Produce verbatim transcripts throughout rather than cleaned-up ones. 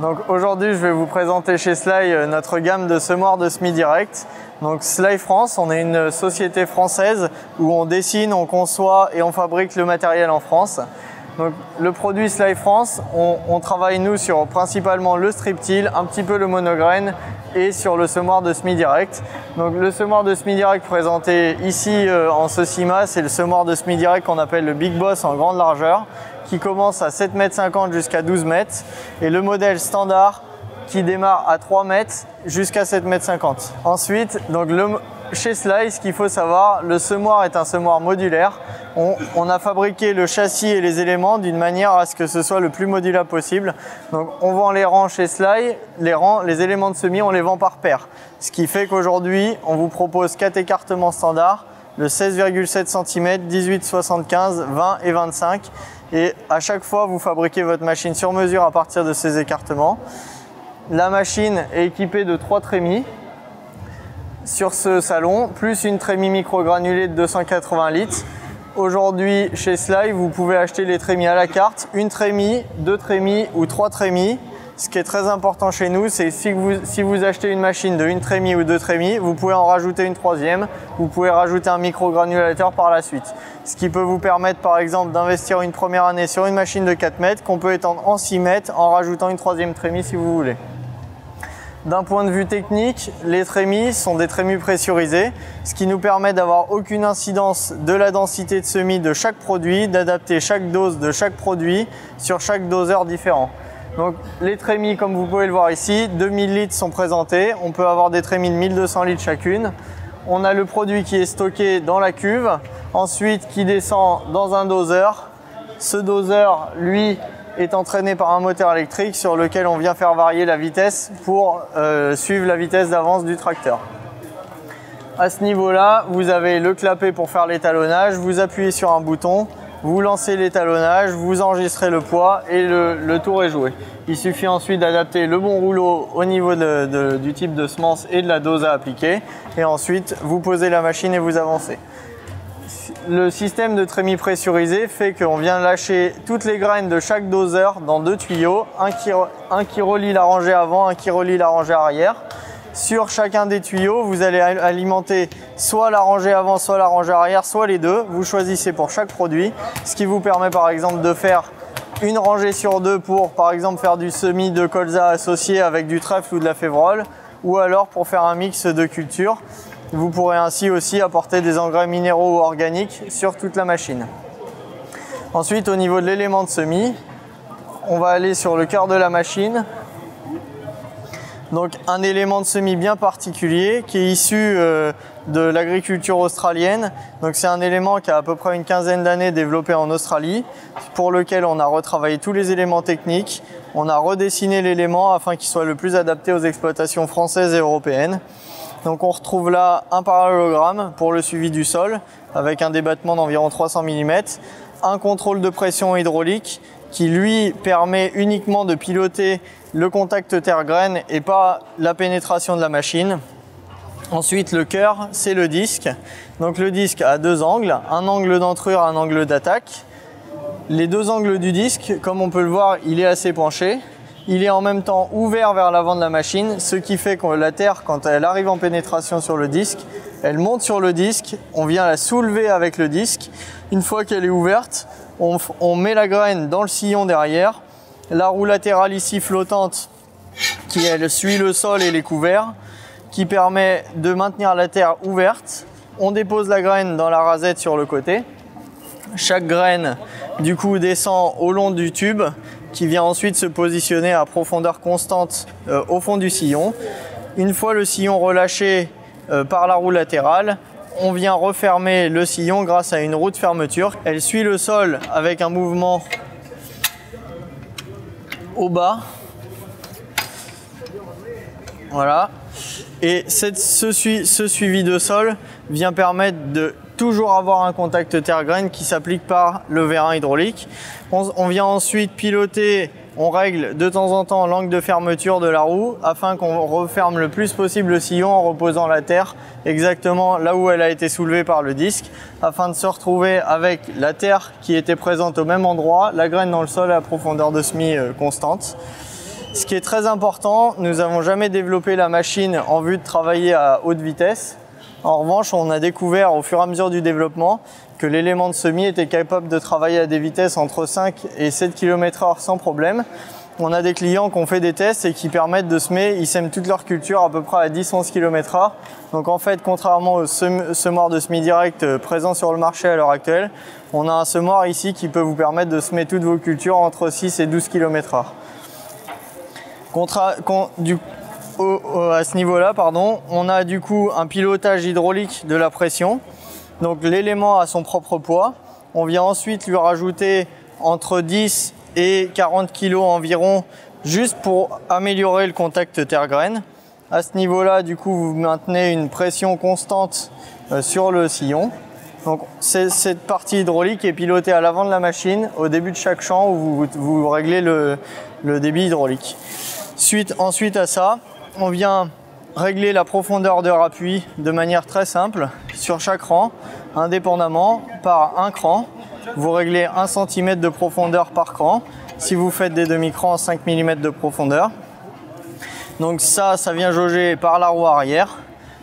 Donc aujourd'hui, je vais vous présenter chez Sly notre gamme de semoirs de S M I Direct. Donc Sly France, on est une société française où on dessine, on conçoit et on fabrique le matériel en France. Donc le produit Sly France, on, on travaille nous sur principalement le strip-till, un petit peu le monograine et sur le semoir de S M I Direct. Donc le semoir de S M I Direct présenté ici euh, en ce SIMA, c'est le semoir de S M I Direct qu'on appelle le Big Boss en grande largeur, qui commence à sept mètres cinquante jusqu'à douze mètres, et le modèle standard qui démarre à trois mètres jusqu'à sept mètres cinquante. Ensuite, donc le, chez Sly, ce qu'il faut savoir, le semoir est un semoir modulaire. On, on a fabriqué le châssis et les éléments d'une manière à ce que ce soit le plus modulable possible. Donc on vend les rangs chez Sly, les rangs, les éléments de semis, on les vend par paire. Ce qui fait qu'aujourd'hui, on vous propose quatre écartements standards, le seize virgule sept centimètres, dix-huit, soixante-quinze, vingt et vingt-cinq. Et à chaque fois, vous fabriquez votre machine sur mesure à partir de ces écartements. La machine est équipée de trois trémies sur ce salon, plus une trémie microgranulée de deux cent quatre-vingts litres. Aujourd'hui, chez Sly, vous pouvez acheter les trémies à la carte, une trémie, deux trémies ou trois trémies. Ce qui est très important chez nous, c'est si vous, si vous achetez une machine de une trémie ou deux trémies, vous pouvez en rajouter une troisième, vous pouvez rajouter un microgranulateur par la suite. Ce qui peut vous permettre par exemple d'investir une première année sur une machine de quatre mètres qu'on peut étendre en six mètres en rajoutant une troisième trémie si vous voulez. D'un point de vue technique, les trémies sont des trémies pressurisées, ce qui nous permet d'avoir aucune incidence de la densité de semis de chaque produit, d'adapter chaque dose de chaque produit sur chaque doseur différent. Donc les trémies, comme vous pouvez le voir ici, deux mille litres sont présentés. On peut avoir des trémies de mille deux cents litres chacune. On a le produit qui est stocké dans la cuve, ensuite qui descend dans un doseur. Ce doseur, lui, est entraîné par un moteur électrique sur lequel on vient faire varier la vitesse pour euh, suivre la vitesse d'avance du tracteur. À ce niveau-là, vous avez le clapet pour faire l'étalonnage, vous appuyez sur un bouton, vous lancez l'étalonnage, vous enregistrez le poids et le, le tour est joué. Il suffit ensuite d'adapter le bon rouleau au niveau de, de, du type de semence et de la dose à appliquer. Et ensuite, vous posez la machine et vous avancez. Le système de trémie pressurisée fait qu'on vient lâcher toutes les graines de chaque doseur dans deux tuyaux, un qui, un qui relie la rangée avant, un qui relie la rangée arrière. Sur chacun des tuyaux, vous allez alimenter soit la rangée avant, soit la rangée arrière, soit les deux. Vous choisissez pour chaque produit, ce qui vous permet par exemple de faire une rangée sur deux pour par exemple faire du semis de colza associé avec du trèfle ou de la févrole, ou alors pour faire un mix de cultures. Vous pourrez ainsi aussi apporter des engrais minéraux ou organiques sur toute la machine. Ensuite, au niveau de l'élément de semis, on va aller sur le cœur de la machine. Donc un élément de semis bien particulier qui est issu euh, de l'agriculture australienne. Donc c'est un élément qui a à peu près une quinzaine d'années développé en Australie, pour lequel on a retravaillé tous les éléments techniques. On a redessiné l'élément afin qu'il soit le plus adapté aux exploitations françaises et européennes. Donc on retrouve là un parallélogramme pour le suivi du sol avec un débattement d'environ trois cents millimètres, un contrôle de pression hydraulique qui lui permet uniquement de piloter le contact terre-graine et pas la pénétration de la machine. Ensuite, le cœur, c'est le disque. Donc le disque a deux angles, un angle d'entrure, un angle d'attaque. Les deux angles du disque, comme on peut le voir, il est assez penché. Il est en même temps ouvert vers l'avant de la machine, ce qui fait que la terre, quand elle arrive en pénétration sur le disque, elle monte sur le disque, on vient la soulever avec le disque. Une fois qu'elle est ouverte, on, on met la graine dans le sillon derrière. La roue latérale ici flottante, qui elle suit le sol et les couverts, qui permet de maintenir la terre ouverte. On dépose la graine dans la rasette sur le côté. Chaque graine, du coup, descend au long du tube, qui vient ensuite se positionner à profondeur constante euh, au fond du sillon. Une fois le sillon relâché euh, par la roue latérale, on vient refermer le sillon grâce à une roue de fermeture. Elle suit le sol avec un mouvement au bas. Voilà. Et cette, ce, ce suivi de sol vient permettre de toujours avoir un contact terre-graine qui s'applique par le vérin hydraulique. On, on vient ensuite piloter On règle de temps en temps l'angle de fermeture de la roue afin qu'on referme le plus possible le sillon en reposant la terre exactement là où elle a été soulevée par le disque afin de se retrouver avec la terre qui était présente au même endroit, la graine dans le sol à profondeur de semis constante. Ce qui est très important, nous n'avons jamais développé la machine en vue de travailler à haute vitesse. En revanche, on a découvert au fur et à mesure du développement que l'élément de semis était capable de travailler à des vitesses entre cinq et sept kilomètres heure sans problème. On a des clients qui ont fait des tests et qui permettent de semer, ils sèment toute leur culture à peu près à dix à onze kilomètres heure. Donc en fait, contrairement aux semoirs de semis direct présents sur le marché à l'heure actuelle, on a un semoir ici qui peut vous permettre de semer toutes vos cultures entre six et douze kilomètres heure. Contra, con, du, au, au, à ce niveau-là, pardon, on a du coup un pilotage hydraulique de la pression. Donc l'élément a son propre poids, on vient ensuite lui rajouter entre dix et quarante kilos environ juste pour améliorer le contact terre-graine. À ce niveau-là, du coup, vous maintenez une pression constante sur le sillon. Donc cette partie hydraulique est pilotée à l'avant de la machine, au début de chaque champ où vous, vous réglez le, le débit hydraulique. Suite, ensuite à ça, on vient régler la profondeur de rappui de manière très simple sur chaque rang, indépendamment par un cran. Vous réglez un centimètre de profondeur par cran. Si vous faites des demi-crans, cinq millimètres de profondeur. Donc ça, ça vient jauger par la roue arrière.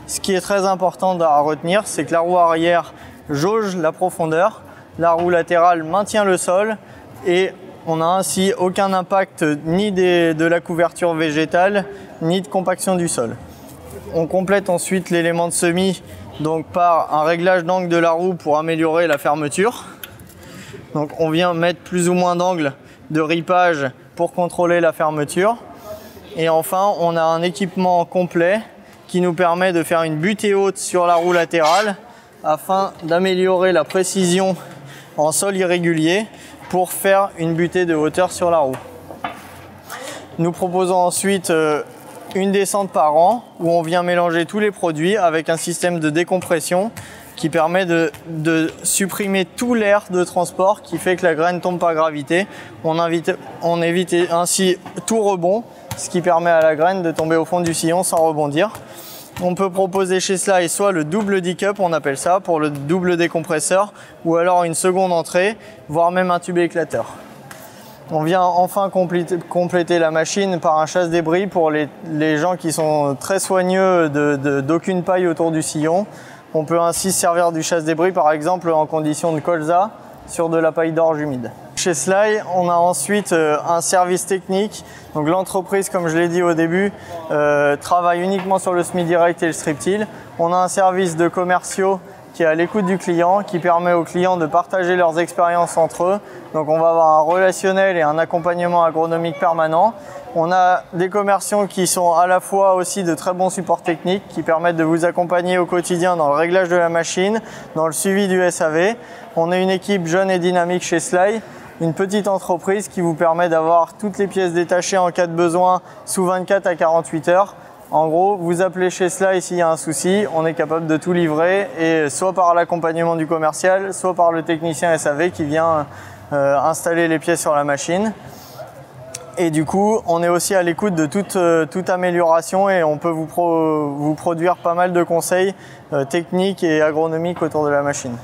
Ce qui est très important à retenir, c'est que la roue arrière jauge la profondeur, la roue latérale maintient le sol et on n'a ainsi aucun impact ni des, de la couverture végétale ni de compaction du sol. On complète ensuite l'élément de semis donc par un réglage d'angle de la roue pour améliorer la fermeture. Donc on vient mettre plus ou moins d'angle de ripage pour contrôler la fermeture. Et enfin, on a un équipement complet qui nous permet de faire une butée haute sur la roue latérale afin d'améliorer la précision en sol irrégulier pour faire une butée de hauteur sur la roue. Nous proposons ensuite une descente par rang où on vient mélanger tous les produits avec un système de décompression qui permet de, de supprimer tout l'air de transport qui fait que la graine tombe par gravité. On, invite, on évite ainsi tout rebond, ce qui permet à la graine de tomber au fond du sillon sans rebondir. On peut proposer chez Sly soit le double dick-up, on appelle ça, pour le double décompresseur, ou alors une seconde entrée, voire même un tube éclateur. On vient enfin compléter la machine par un chasse-débris pour les, les gens qui sont très soigneux de, de, d'aucune paille autour du sillon. On peut ainsi servir du chasse-débris par exemple en condition de colza sur de la paille d'orge humide. Chez Sly, on a ensuite un service technique. Donc l'entreprise, comme je l'ai dit au début, euh, travaille uniquement sur le semi-direct et le strip-till. On a un service de commerciaux qui est à l'écoute du client, qui permet aux clients de partager leurs expériences entre eux. Donc on va avoir un relationnel et un accompagnement agronomique permanent. On a des commerciaux qui sont à la fois aussi de très bons supports techniques qui permettent de vous accompagner au quotidien dans le réglage de la machine, dans le suivi du S A V. On est une équipe jeune et dynamique chez Sly, une petite entreprise qui vous permet d'avoir toutes les pièces détachées en cas de besoin sous vingt-quatre à quarante-huit heures. En gros, vous appelez chez Sly s'il y a un souci, on est capable de tout livrer, et soit par l'accompagnement du commercial, soit par le technicien S A V qui vient euh, installer les pièces sur la machine. Et du coup, on est aussi à l'écoute de toute, euh, toute amélioration et on peut vous, pro, vous produire pas mal de conseils euh, techniques et agronomiques autour de la machine.